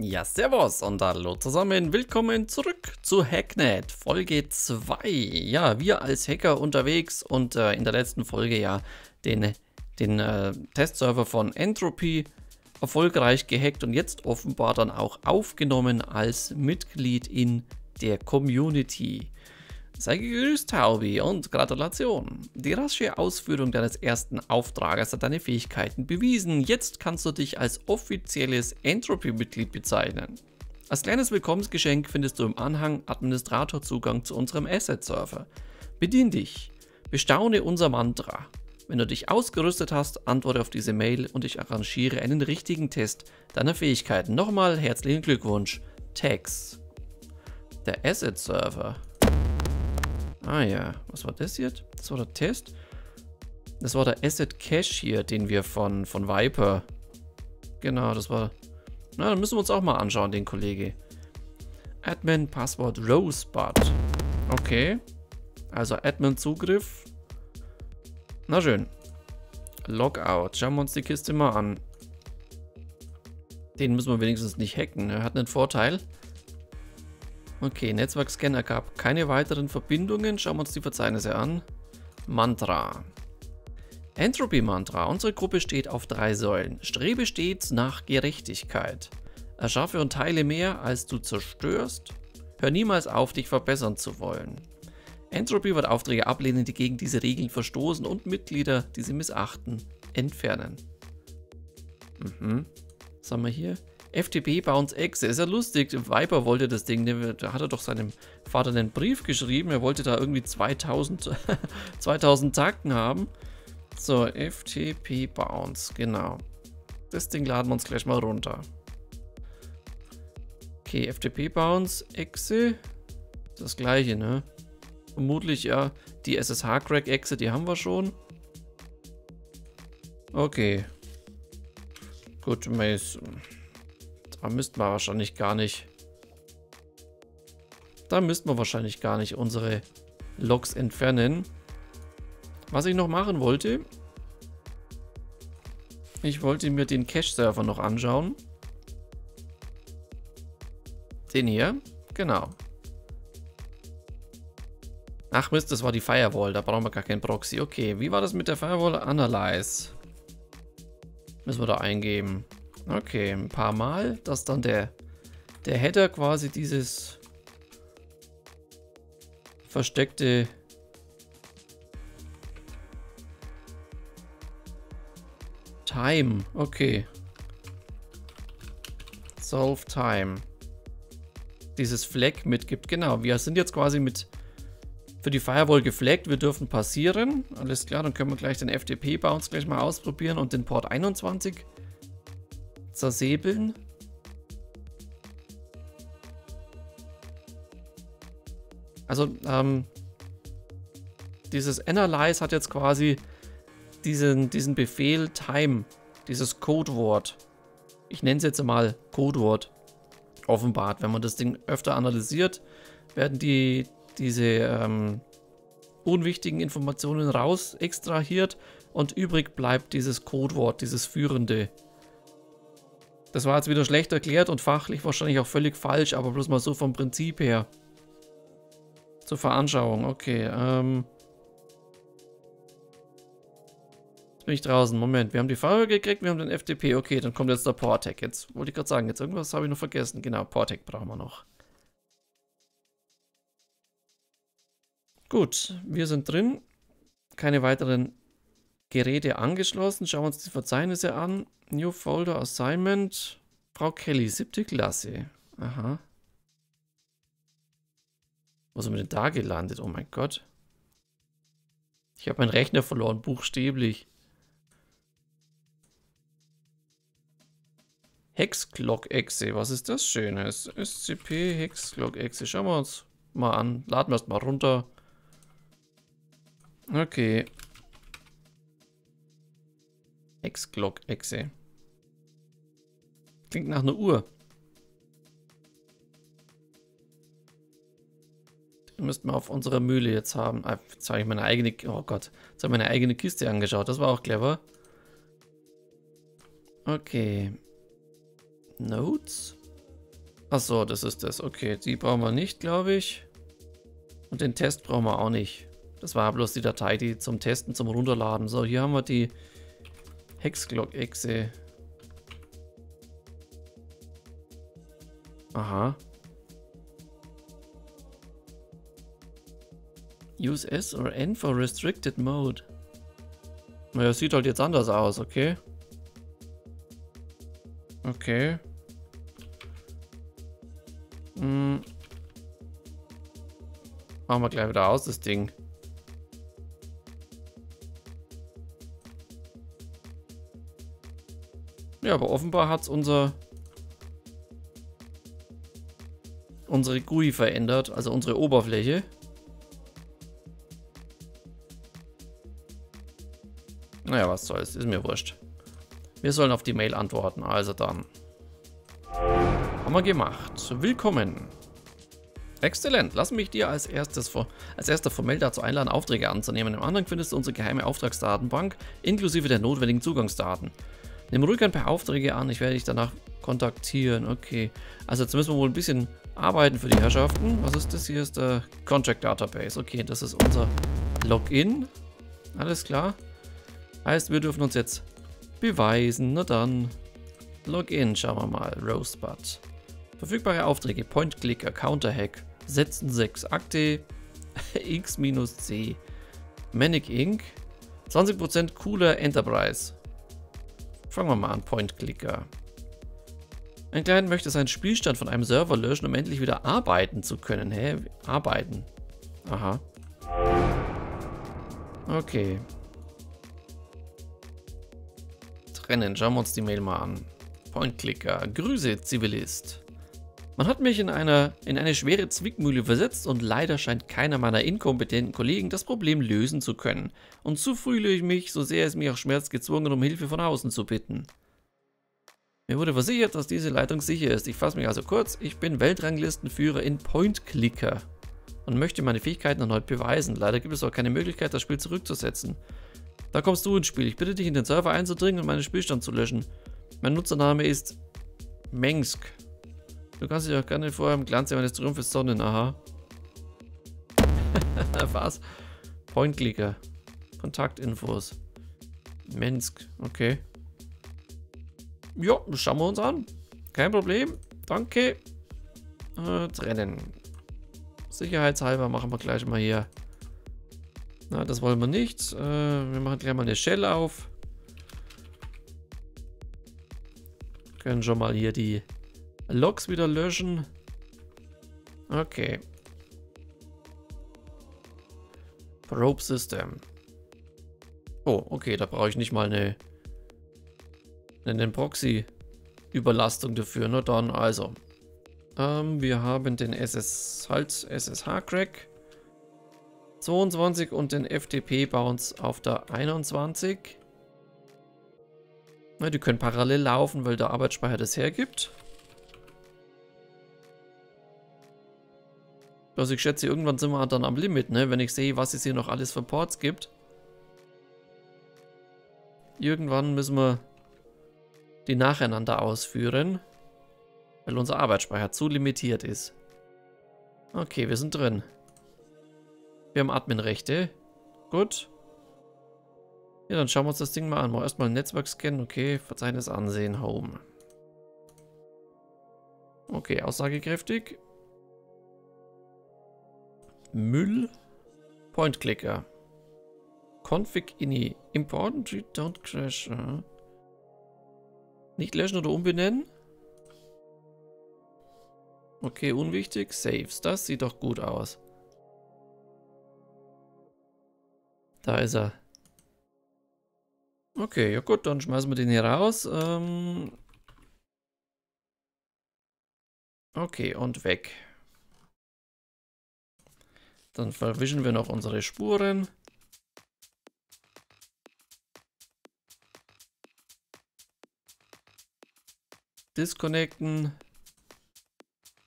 Ja, servus und hallo zusammen, willkommen zurück zu Hacknet, Folge 2. Ja, wir als Hacker unterwegs und in der letzten Folge ja den Testserver von Entropy erfolgreich gehackt und jetzt offenbar dann auch aufgenommen als Mitglied in der Community. Sei gegrüßt, Taubi, und Gratulation. Die rasche Ausführung deines ersten Auftrages hat deine Fähigkeiten bewiesen. Jetzt kannst du dich als offizielles Entropy-Mitglied bezeichnen. Als kleines Willkommensgeschenk findest du im Anhang Administratorzugang zu unserem Asset-Server. Bedien dich. Bestaune unser Mantra. Wenn du dich ausgerüstet hast, antworte auf diese Mail und ich arrangiere einen richtigen Test deiner Fähigkeiten. Nochmal herzlichen Glückwunsch. Tex. Der Asset-Server. Ah ja, was war das jetzt? Das war der Test. Das war der Asset Cache hier, den wir von Viper. Genau, das war... Na, dann müssen wir uns auch mal anschauen, den Kollege. Admin Passwort Rosebud. Okay. Also Admin Zugriff. Na schön. Logout. Schauen wir uns die Kiste mal an. Den müssen wir wenigstens nicht hacken. Er hat einen Vorteil. Okay, Netzwerkscanner gab keine weiteren Verbindungen. Schauen wir uns die Verzeichnisse an. Mantra. Entropy-Mantra. Unsere Gruppe steht auf 3 Säulen. Strebe stets nach Gerechtigkeit. Erschaffe und teile mehr, als du zerstörst. Hör niemals auf, dich verbessern zu wollen. Entropy wird Aufträge ablehnen, die gegen diese Regeln verstoßen, und Mitglieder, die sie missachten, entfernen. Was haben wir hier? FTP-Bounce Exe, ist ja lustig, Viper wollte das Ding, da hat er doch seinem Vater einen Brief geschrieben, er wollte da irgendwie 2000 Takten haben. So, FTP-Bounce, genau. Das Ding laden wir uns gleich mal runter. Okay, FTP-Bounce Exe, das gleiche, ne? Vermutlich, ja, die SSH-Crack Exe, die haben wir schon. Okay. Gut, Mason. Da müssten wir wahrscheinlich gar nicht. Da müssten wir wahrscheinlich gar nicht unsere Logs entfernen. Was ich noch machen wollte, ich wollte mir den Cache-Server noch anschauen. Den hier, genau. Ach Mist, das war die Firewall, da brauchen wir gar keinen Proxy. Okay, wie war das mit der Firewall? Analyze. Müssen wir da eingeben. Okay, ein paar Mal, dass dann der Header quasi dieses versteckte Time, okay, Solve Time, dieses Flag mitgibt. Genau, wir sind jetzt quasi für die Firewall geflaggt, wir dürfen passieren, alles klar, dann können wir gleich den FTP-Bounce gleich mal ausprobieren und den Port 21 zersäbeln. Also dieses Analyze hat jetzt quasi diesen Befehl Time, dieses Codewort. Ich nenne es jetzt mal Codewort. Offenbart, wenn man das Ding öfter analysiert, werden diese unwichtigen Informationen raus extrahiert und übrig bleibt dieses Codewort, dieses führende. Das war jetzt wieder schlecht erklärt und fachlich wahrscheinlich auch völlig falsch, aber bloß mal so vom Prinzip her. Zur Veranschauung, okay. Jetzt bin ich draußen, Moment, wir haben die Firewall gekriegt, wir haben den FTP, okay, dann kommt jetzt der Port-Hack. Jetzt wollte ich gerade sagen, jetzt irgendwas habe ich noch vergessen. Genau, Port-Hack brauchen wir noch. Gut, wir sind drin. Keine weiteren Geräte angeschlossen. Schauen wir uns die Verzeichnisse an. New Folder Assignment. Frau Kelly, 7. Klasse. Aha. Wo sind wir denn da gelandet? Oh mein Gott. Ich habe meinen Rechner verloren, buchstäblich. Hexclock-Exe. Was ist das Schönes? SCP Hexclock-Exe. Schauen wir uns mal an. Laden wir es mal runter. Okay. Hexclock-Exe. Klingt nach einer Uhr. Den müssten wir auf unserer Mühle jetzt haben. Ah, jetzt habe ich meine eigene... Oh Gott. Jetzt habe ich meine eigene Kiste angeschaut. Das war auch clever. Okay. Notes. Achso, das ist das. Okay, die brauchen wir nicht, glaube ich. Und den Test brauchen wir auch nicht. Das war bloß die Datei, die zum Testen, zum Runterladen. So, hier haben wir die Hexglock-Exe. Aha. Use S or N for restricted mode. Naja, sieht halt jetzt anders aus, okay? Okay. Hm. Machen wir gleich wieder aus, das Ding. Ja, aber offenbar hat es unsere GUI verändert, also unsere Oberfläche. Naja, was soll's, ist mir wurscht. Wir sollen auf die Mail antworten, also dann. Haben wir gemacht. Willkommen. Exzellent, lass mich dir als erster formell dazu einladen, Aufträge anzunehmen. Im anderen findest du unsere geheime Auftragsdatenbank, inklusive der notwendigen Zugangsdaten. Nimm ruhig ein paar Aufträge an, ich werde dich danach kontaktieren. Okay, also jetzt müssen wir wohl ein bisschen arbeiten für die Herrschaften. Was ist das hier? Ist der Contract Database. Okay, das ist unser Login. Alles klar. Heißt, wir dürfen uns jetzt beweisen. Na dann, Login, schauen wir mal. Rosebud. Verfügbare Aufträge, Point-Clicker, Counter-Hack, Setzen 6, Akte, X-C, Manic Inc., 20% cooler Enterprise. Fangen wir mal an, Point-Clicker. Ein Client möchte seinen Spielstand von einem Server löschen, um endlich wieder arbeiten zu können. Hä? Arbeiten? Aha. Okay. Trennen, schauen wir uns die Mail mal an. Point-Clicker, Grüße, Zivilist. Man hat mich in eine schwere Zwickmühle versetzt und leider scheint keiner meiner inkompetenten Kollegen das Problem lösen zu können. Und so fühle ich mich, so sehr es mich auch schmerzt, gezwungen, um Hilfe von außen zu bitten. Mir wurde versichert, dass diese Leitung sicher ist. Ich fasse mich also kurz, ich bin Weltranglistenführer in Point-Clicker und möchte meine Fähigkeiten erneut beweisen. Leider gibt es auch keine Möglichkeit, das Spiel zurückzusetzen. Da kommst du ins Spiel. Ich bitte dich, in den Server einzudringen und meinen Spielstand zu löschen. Mein Nutzername ist Mengsk. Du kannst dich auch gerne vorher im Glanz meines Triumphes sonnen, aha. Was? Point-Clicker. Kontaktinfos. Mengsk, okay. Jo, schauen wir uns an. Kein Problem, danke. Trennen. Sicherheitshalber machen wir gleich mal hier. Na, das wollen wir nicht. Wir machen gleich mal eine Shell auf. Können schon mal hier die Logs wieder löschen. Okay. Probe System. Oh, okay, da brauche ich nicht mal eine Proxy-Überlastung dafür. Na dann, also. Wir haben den SSH-Crack 22 und den FTP-Bounce auf der 21. Na, die können parallel laufen, weil der Arbeitsspeicher das hergibt. Also ich schätze, irgendwann sind wir dann am Limit, ne? Wenn ich sehe, was es hier noch alles für Ports gibt. Irgendwann müssen wir die nacheinander ausführen, weil unser Arbeitsspeicher zu limitiert ist. Okay, wir sind drin. Wir haben Adminrechte. Gut. Ja, dann schauen wir uns das Ding mal an. Mal erstmal ein Netzwerk scannen. Okay, Verzeichnis ansehen, Home. Okay, aussagekräftig. Müll, Point-Clicker, Config ini, important, don't crash, nicht löschen oder umbenennen, okay, unwichtig, Saves, das sieht doch gut aus, da ist er, okay, ja gut, dann schmeißen wir den hier raus, okay, und weg. Dann verwischen wir noch unsere Spuren. Disconnecten.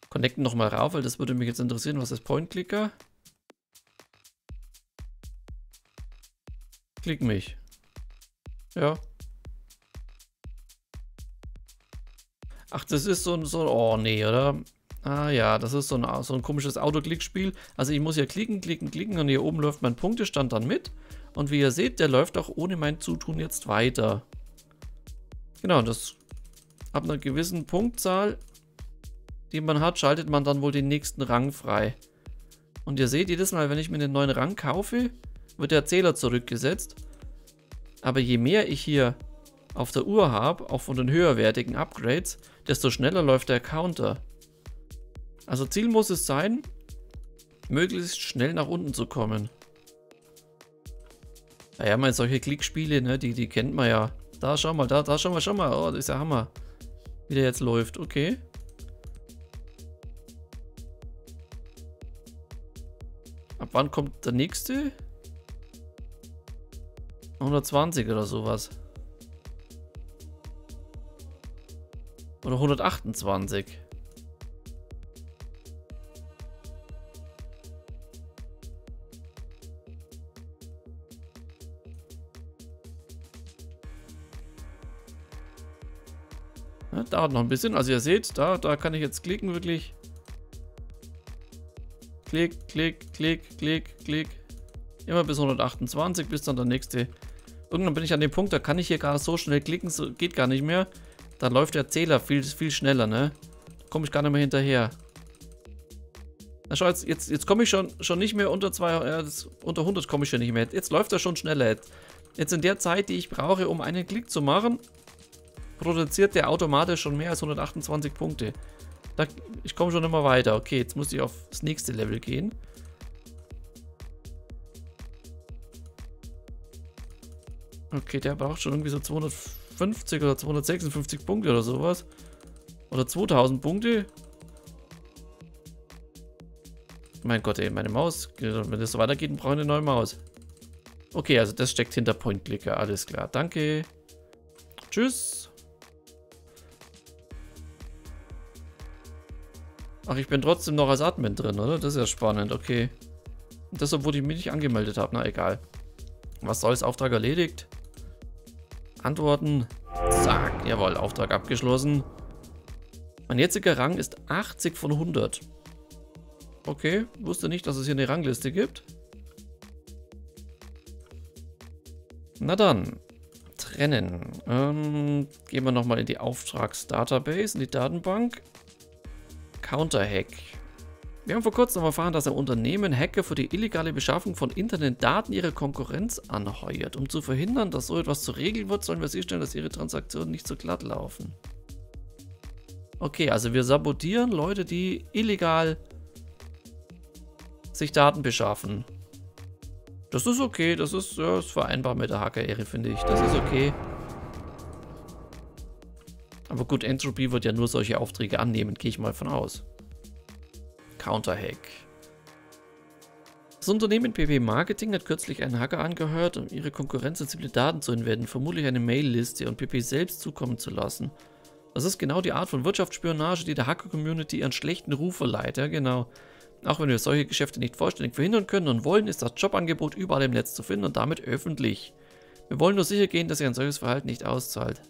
Connecten nochmal rauf, weil das würde mich jetzt interessieren. Was ist Point-Clicker? Klick mich. Ja. Ach, das ist so ein oh nee, oder? Ah ja, das ist so ein komisches Autoklickspiel. Also ich muss hier klicken, klicken, klicken und hier oben läuft mein Punktestand dann mit. Und wie ihr seht, der läuft auch ohne mein Zutun jetzt weiter. Genau, das ab einer gewissen Punktzahl, die man hat, schaltet man dann wohl den nächsten Rang frei. Und ihr seht, jedes Mal, wenn ich mir den neuen Rang kaufe, wird der Zähler zurückgesetzt. Aber je mehr ich hier auf der Uhr habe, auch von den höherwertigen Upgrades, desto schneller läuft der Counter. Also Ziel muss es sein, möglichst schnell nach unten zu kommen. Naja, man, solche Klickspiele, ne, die kennt man ja. Da, schau mal, da, schau mal, oh, das ist ja Hammer, wie der jetzt läuft, okay. Ab wann kommt der nächste? 120 oder sowas. Oder 128. Ja, dauert noch ein bisschen. Also ihr seht, da kann ich jetzt klicken wirklich. Klick, klick, klick, klick, klick. Immer bis 128, bis dann der nächste. Irgendwann bin ich an dem Punkt, da kann ich hier gar so schnell klicken, so geht gar nicht mehr. Dann läuft der Zähler viel, viel schneller, ne? Da komme ich gar nicht mehr hinterher. Na schau, jetzt komme ich schon nicht mehr unter 100 komme ich schon nicht mehr. Jetzt läuft er schon schneller. Jetzt in der Zeit, die ich brauche, um einen Klick zu machen, produziert der automatisch schon mehr als 128 Punkte. Ich komme schon immer weiter. Okay, jetzt muss ich auf das nächste Level gehen. Okay, der braucht schon irgendwie so 250 oder 256 Punkte oder sowas. Oder 2000 Punkte. Mein Gott, ey, meine Maus. Wenn das so weitergeht, brauche ich eine neue Maus. Okay, also das steckt hinter Point-Clicker. Alles klar, danke. Tschüss. Ach, ich bin trotzdem noch als Admin drin, oder? Das ist ja spannend, okay. Und das, obwohl ich mich nicht angemeldet habe. Na, egal. Was soll's, Auftrag erledigt. Antworten. Zack, jawohl, Auftrag abgeschlossen. Mein jetziger Rang ist 80 von 100. Okay, wusste nicht, dass es hier eine Rangliste gibt. Na dann, trennen. Gehen wir nochmal in die Auftragsdatabase, in die Datenbank. Counter-Hack. Wir haben vor kurzem erfahren, dass ein Unternehmen Hacker für die illegale Beschaffung von Internetdaten ihrer Konkurrenz anheuert. Um zu verhindern, dass so etwas zur Regel wird, sollen wir sicherstellen, dass ihre Transaktionen nicht so glatt laufen. Okay, also wir sabotieren Leute, die illegal sich Daten beschaffen. Das ist okay, das ist vereinbar mit der Hacker-Ehre, finde ich. Das ist okay. Aber gut, Entropy wird ja nur solche Aufträge annehmen, gehe ich mal von aus. Counter-Hack. Das Unternehmen PP Marketing hat kürzlich einen Hacker angeheuert, um ihre konkurrenzsensible Daten zu entwerten, vermutlich eine Mail-Liste und PP selbst zukommen zu lassen. Das ist genau die Art von Wirtschaftsspionage, die der Hacker-Community ihren schlechten Ruf verleiht, ja genau. Auch wenn wir solche Geschäfte nicht vollständig verhindern können und wollen, ist das Jobangebot überall im Netz zu finden und damit öffentlich. Wir wollen nur sicher gehen, dass ihr ein solches Verhalten nicht auszahlt.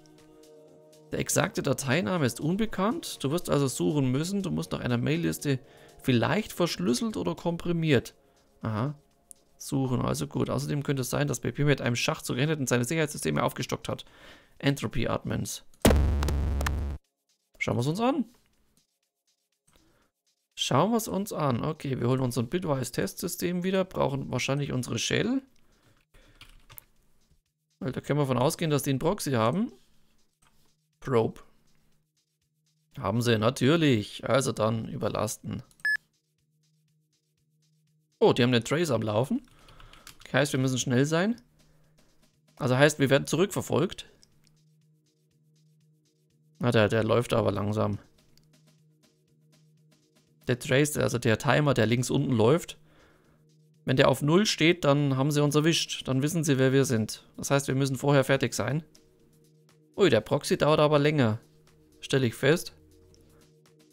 Der exakte Dateiname ist unbekannt, du wirst also suchen müssen, du musst nach einer Mail-Liste vielleicht verschlüsselt oder komprimiert. Aha, suchen, also gut. Außerdem könnte es sein, dass PP mit einem Schachzug endet und seine Sicherheitssysteme aufgestockt hat. Entropy-Admins. Schauen wir es uns an. Schauen wir es uns an. Okay, wir holen unser Bitwise-Testsystem wieder, brauchen wahrscheinlich unsere Shell. Weil da können wir davon ausgehen, dass die einen Proxy haben. Probe. Haben sie, natürlich. Also dann überlasten. Oh, die haben den Trace am Laufen. Okay, heißt, wir müssen schnell sein. Also heißt, wir werden zurückverfolgt. Na, der läuft aber langsam. Der Trace, also der Timer, der links unten läuft. Wenn der auf 0 steht, dann haben sie uns erwischt. Dann wissen sie, wer wir sind. Das heißt, wir müssen vorher fertig sein. Ui, der Proxy dauert aber länger. Stelle ich fest.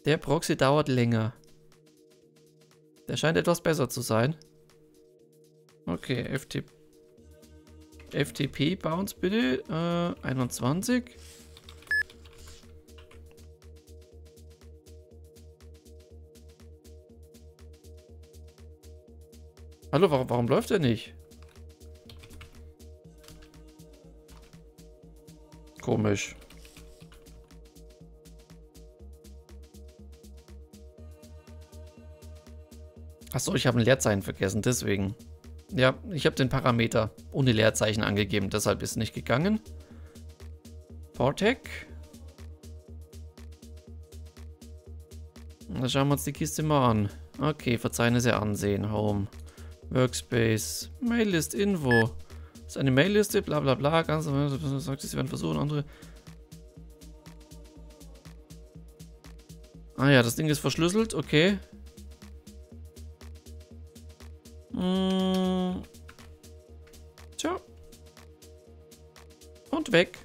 Der Proxy dauert länger. Der scheint etwas besser zu sein. Okay, FTP-Bounce bitte. 21. Hallo, warum läuft der nicht? Komisch. Achso, ich habe ein Leerzeichen vergessen, deswegen. Ja, ich habe den Parameter ohne Leerzeichen angegeben, deshalb ist nicht gegangen. Portec. Da schauen wir uns die Kiste mal an. Okay, Verzeichnisse ansehen. Home, Workspace, Maillist, Info. Das ist eine Mailliste, bla bla bla. Ganz normal, sagt, sie werden versuchen, andere. Ah ja, das Ding ist verschlüsselt, okay. Tja. Und weg.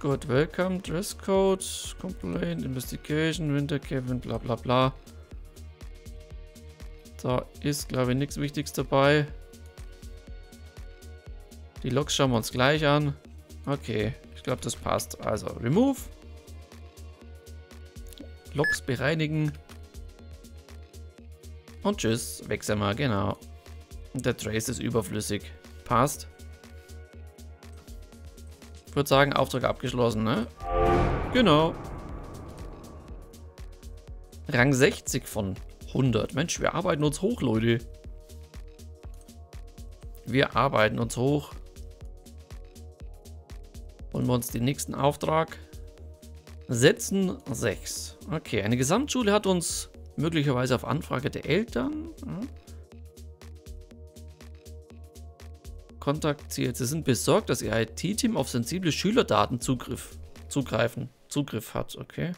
Gut, welcome, Dresscode, Complaint, Investigation, Wintercavern, bla bla bla. Da ist, glaube ich, nichts Wichtiges dabei. Die Logs schauen wir uns gleich an. Okay, ich glaube, das passt. Also, remove. Logs bereinigen. Und tschüss, weg sind wir, genau. Der Trace ist überflüssig. Passt. Ich würde sagen, Auftrag abgeschlossen, ne? Genau. Rang 60 von 100. Mensch, wir arbeiten uns hoch, Leute. Wir arbeiten uns hoch. Holen wir uns den nächsten Auftrag. Setzen 6. Okay, eine Gesamtschule hat uns... möglicherweise auf Anfrage der Eltern. Kontaktiert. Sie sind besorgt, dass ihr IT-Team auf sensible Schülerdaten Zugriff hat. Okay.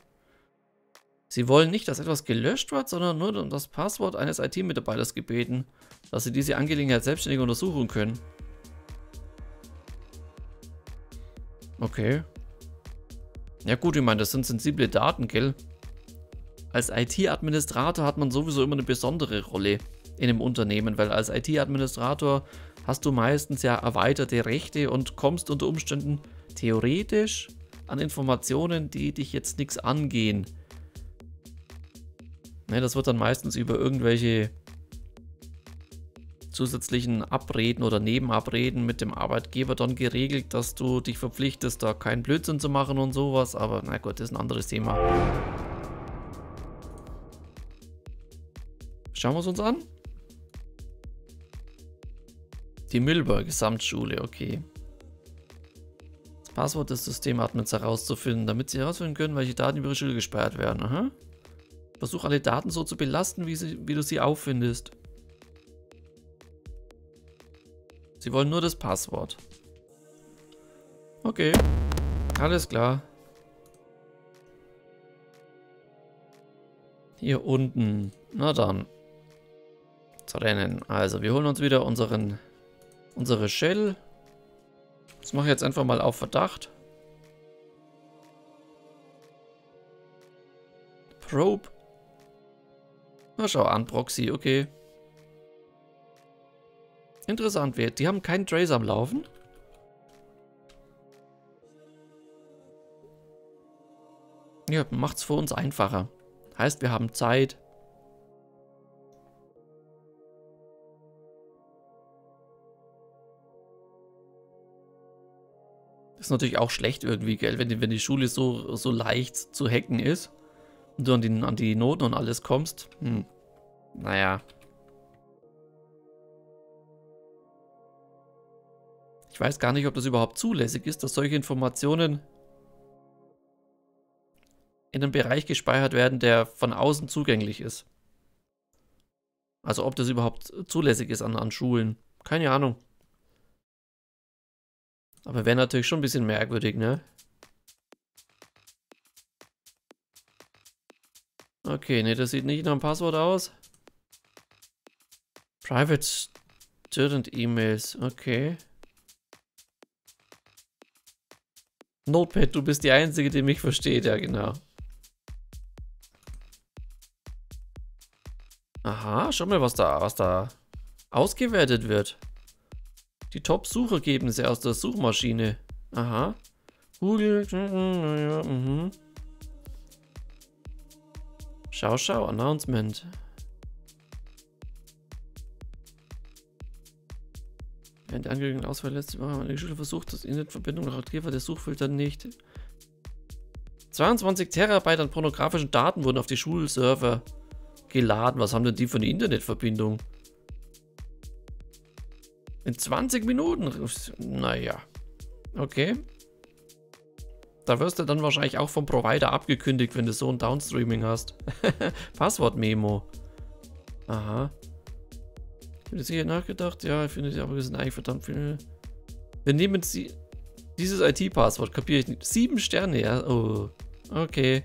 Sie wollen nicht, dass etwas gelöscht wird, sondern nur um das Passwort eines IT-Mitarbeiters gebeten, dass sie diese Angelegenheit selbstständig untersuchen können. Okay. Ja gut, ich meine, das sind sensible Daten, gell? Als IT-Administrator hat man sowieso immer eine besondere Rolle in einem Unternehmen, weil als IT-Administrator hast du meistens ja erweiterte Rechte und kommst unter Umständen theoretisch an Informationen, die dich jetzt nichts angehen. Ne, das wird dann meistens über irgendwelche zusätzlichen Abreden oder Nebenabreden mit dem Arbeitgeber dann geregelt, dass du dich verpflichtest, da keinen Blödsinn zu machen und sowas, aber na gut, das ist ein anderes Thema. Schauen wir es uns an. Die Milburgh Gesamtschule, okay. Das Passwort des Systemadmins herauszufinden, damit sie herausfinden können, welche Daten über ihre Schüler gesperrt werden. Aha. Versuch alle Daten so zu belasten, wie du sie auffindest. Sie wollen nur das Passwort. Okay, alles klar. Hier unten, na dann. Trennen. Also, wir holen uns wieder unsere Shell. Das mache ich jetzt einfach mal auf Verdacht. Probe. Na, schau an, Proxy, okay. Interessant wird, die haben keinen Trace am Laufen. Ja, macht's für uns einfacher. Heißt, wir haben Zeit. Ist natürlich auch schlecht irgendwie, gell? Wenn die Schule so leicht zu hacken ist und du an die Noten und alles kommst. Naja. Ich weiß gar nicht, ob das überhaupt zulässig ist, dass solche Informationen in einem Bereich gespeichert werden, der von außen zugänglich ist. Also ob das überhaupt zulässig ist an Schulen. Keine Ahnung. Aber wäre natürlich schon ein bisschen merkwürdig, ne? Okay, ne, das sieht nicht nach einem Passwort aus. Private Student E-Mails, okay. Notepad, du bist die Einzige, die mich versteht, ja genau. Aha, schau mal, was da ausgewertet wird. Die Top-Suchergebnisse aus der Suchmaschine. Aha. Google. Schau, Announcement. Während der angelegten Auswahl letzte Mal eine Geschichte versucht, das Internetverbindung nach Aktiver der Suchfilter nicht. 22 Terabyte an pornografischen Daten wurden auf die Schulserver geladen. Was haben denn die für eine Internetverbindung? In 20 Minuten? Naja. Okay. Da wirst du dann wahrscheinlich auch vom Provider abgekündigt, wenn du so ein Downstreaming hast. Passwort-Memo. Aha. Ich habe jetzt hier nachgedacht. Ja, ich finde, aber wir sind eigentlich verdammt viele. Wir nehmen sie. Dieses IT-Passwort kapiere ich nicht. 7 Sterne, ja. Oh. Okay.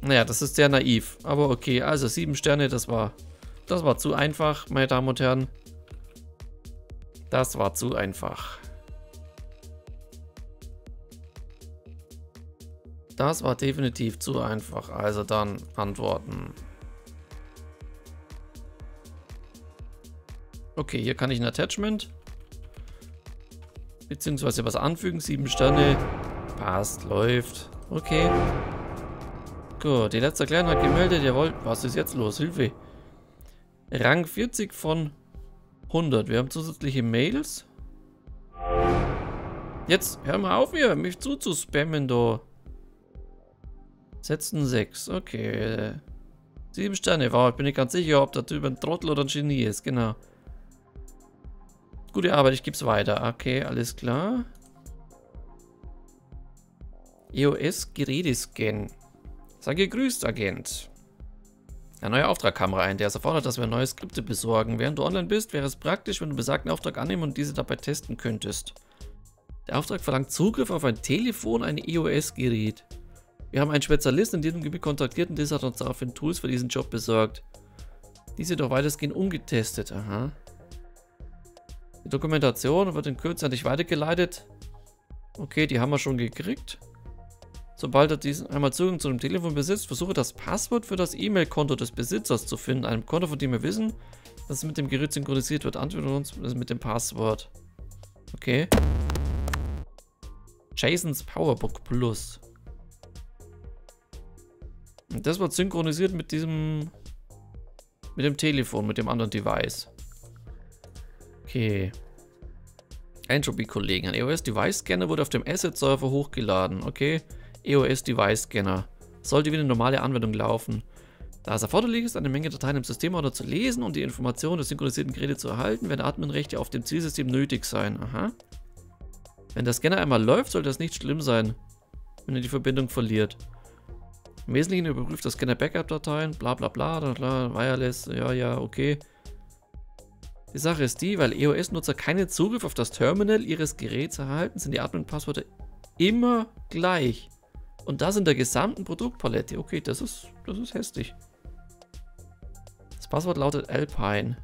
Naja, das ist sehr naiv. Aber okay, also 7 Sterne, das war zu einfach, meine Damen und Herren. Das war zu einfach. Das war definitiv zu einfach. Also dann antworten. Okay, hier kann ich ein Attachment. Beziehungsweise was anfügen. 7 Sterne. Passt, läuft. Okay. Gut, die letzte Kleine hat gemeldet. Jawohl, was ist jetzt los? Hilfe. Rang 40 von 100. Wir haben zusätzliche Mails. Jetzt hör mal auf, hier mich zuzuspammen, da. Setzen 6. Okay. 7 Sterne. Wow, ich bin nicht ganz sicher, ob der Typ ein Trottel oder ein Genie ist. Genau. Gute Arbeit, ich gebe es weiter. Okay, alles klar. EOS Gerätescan. Sei gegrüßt, Agent. Der neue Auftrag kam rein, der es erfordert, dass wir neue Skripte besorgen. Während du online bist, wäre es praktisch, wenn du besagten Auftrag annehmen und diese dabei testen könntest. Der Auftrag verlangt Zugriff auf ein Telefon, ein EOS-Gerät. Wir haben einen Spezialisten in diesem Gebiet kontaktiert und dieser hat uns daraufhin Tools für diesen Job besorgt. Diese doch weitestgehend ungetestet. Aha. Die Dokumentation wird in Kürze an dich weitergeleitet. Okay, die haben wir schon gekriegt. Sobald er diesen einmal Zugang zu dem Telefon besitzt, versuche das Passwort für das E-Mail-Konto des Besitzers zu finden. Einem Konto, von dem wir wissen, dass es mit dem Gerät synchronisiert wird. Antworten uns mit dem Passwort. Okay. Jasons Powerbook Plus. Und das wird synchronisiert mit diesem... mit dem Telefon, mit dem anderen Device. Okay. Entropy-Kollegen. Ein EOS-Device-Scanner wurde auf dem Asset-Server hochgeladen. Okay. EOS-Device-Scanner. Sollte wie eine normale Anwendung laufen. Da es erforderlich ist, eine Menge Dateien im Systemordner zu lesen und die Informationen des synchronisierten Gerätes zu erhalten, werden Adminrechte auf dem Zielsystem nötig sein. Aha. Wenn der Scanner einmal läuft, sollte es nicht schlimm sein, wenn er die Verbindung verliert. Im Wesentlichen überprüft der Scanner Backup-Dateien. Bla bla bla. Klar, Wireless. Ja, ja, okay. Die Sache ist die, weil EOS-Nutzer keinen Zugriff auf das Terminal ihres Geräts erhalten, sind die Admin-Passwörter immer gleich. Und das in der gesamten Produktpalette. Okay, das ist hässlich. Das Passwort lautet Alpine.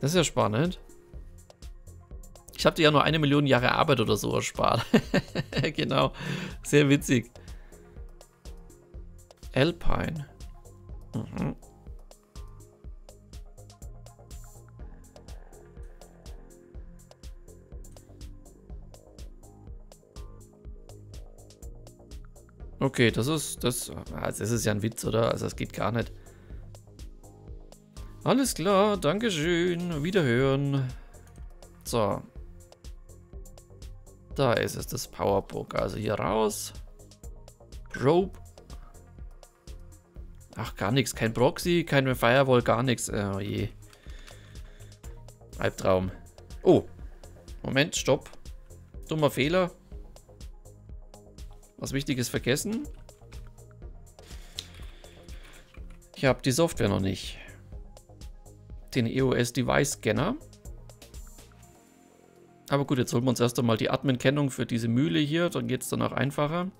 Das ist ja spannend. Ich habe dir ja nur 1 Million Jahre Arbeit oder so erspart. Genau, sehr witzig. Alpine. Mhm. Okay, das ist ja ein Witz, oder? Also das geht gar nicht. Alles klar, Dankeschön, Wiederhören. So. Da ist es, das Powerbook. Also hier raus. Probe. Ach, gar nichts. Kein Proxy, kein Firewall, gar nichts. Oh je. Albtraum. Oh. Moment, stopp. Dummer Fehler. Was Wichtiges vergessen. Ich habe die Software noch nicht. Den EOS Device Scanner. Aber gut, jetzt holen wir uns erst einmal die Admin-Kennung für diese Mühle hier. Dann geht es danach einfacher.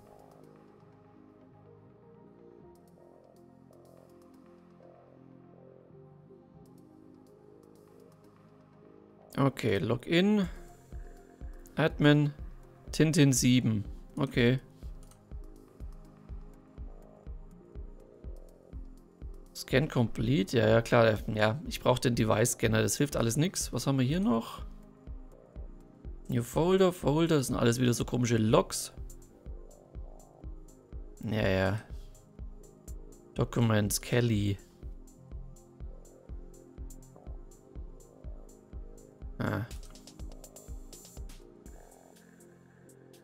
Okay, Login. Admin. Tintin 7. Okay. Scan complete, ja, ja klar, ja, ich brauche den Device-Scanner, das hilft alles nichts. Was haben wir hier noch? New Folder, Folder, das sind alles wieder so komische Logs. Ja, ja. Documents, Kelly.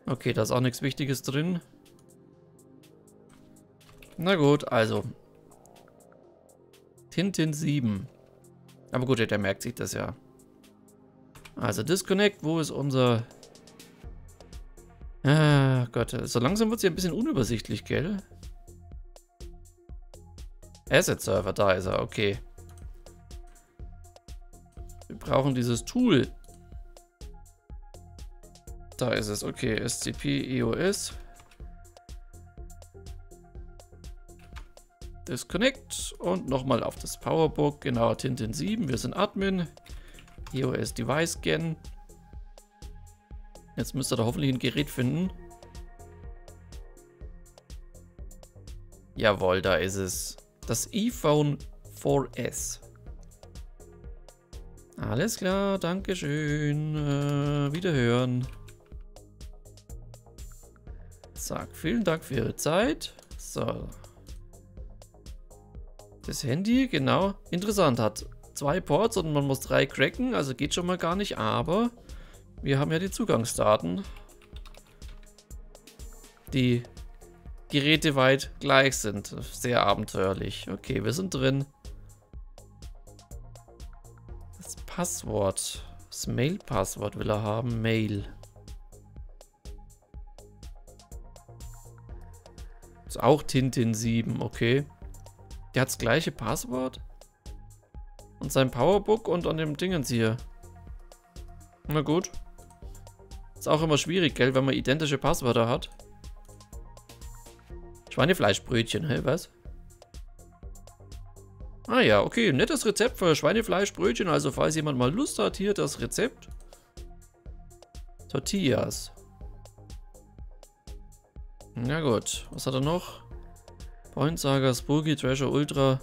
Okay, da ist auch nichts Wichtiges drin. Na gut, also. Tintin 7. Aber gut, der merkt sich das ja. Also Disconnect, wo ist unser... Ah Gott, so langsam wird es ja ein bisschen unübersichtlich, gell? Asset Server, da ist er, okay. Wir brauchen dieses Tool. Da ist es, okay, SCP, EOS. Disconnect und nochmal auf das Powerbook, genau, Tintin 7, wir sind Admin. EOS Device Scan. Jetzt müsst ihr da hoffentlich ein Gerät finden. Jawohl, da ist es. Das iPhone 4S. Alles klar, dankeschön. Wiederhören. Zack, vielen Dank für Ihre Zeit. So. Das Handy, genau. Interessant, hat 2 Ports und man muss 3 cracken, also geht schon mal gar nicht, aber wir haben ja die Zugangsdaten, die geräteweit gleich sind. Sehr abenteuerlich. Okay, wir sind drin. Das Passwort, das Mail-Passwort will er haben. Mail. Ist auch Tintin 7, okay. Der hat das gleiche Passwort und sein Powerbook und an dem Dingens hier. Na gut. Ist auch immer schwierig, gell, wenn man identische Passwörter hat. Schweinefleischbrötchen, hä, was? Ah ja, okay, nettes Rezept für Schweinefleischbrötchen, also falls jemand mal Lust hat, hier das Rezept. Tortillas. Na gut, was hat er noch? Pointsaga, Spooky, Treasure Ultra,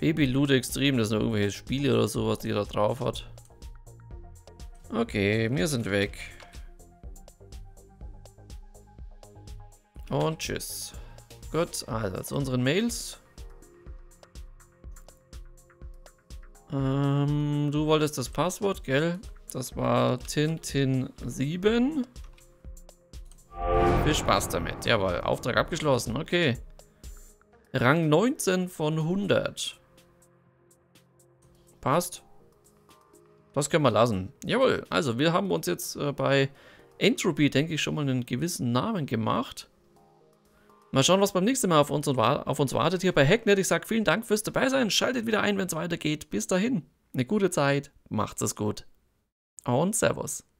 Baby Loot Extreme, das sind irgendwelche Spiele oder sowas, die er da drauf hat. Okay, wir sind weg. Und tschüss. Gut, also zu unseren Mails. Du wolltest das Passwort, gell? Das war Tintin7. Viel Spaß damit. Jawohl, Auftrag abgeschlossen, okay. Rang 19 von 100. Passt. Das können wir lassen. Jawohl, also wir haben uns jetzt bei Entropy, denke ich, schon mal einen gewissen Namen gemacht. Mal schauen, was beim nächsten Mal auf uns wartet hier bei Hacknet. Ich sage vielen Dank fürs Dabeisein. Schaltet wieder ein, wenn es weitergeht. Bis dahin, eine gute Zeit. Macht's es gut. Und Servus.